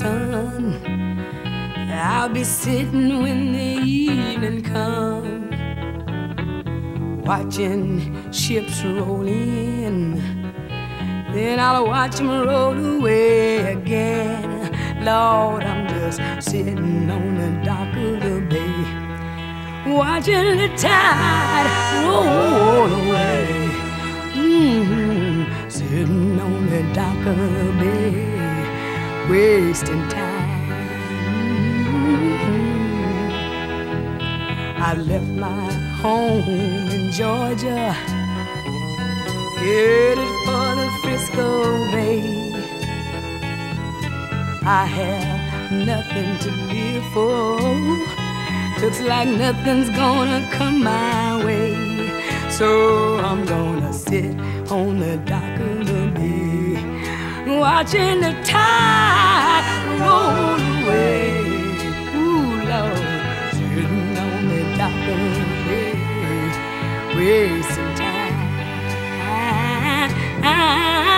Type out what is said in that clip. sun. I'll be sitting when the evening comes, watching ships roll in. Then I'll watch them roll away again. Lord, I'm just sitting on the dock of the bay, watching the tide roll away. Sitting on the dock of the bay, wasting time. I left my home in Georgia, headed for the Frisco Bay. I have nothing to live for, looks like nothing's gonna come my way. So I'm gonna sit on the dock of the bay, watching the tide roll away. Ooh, Lord, sitting on the dock of the bay, wasting time.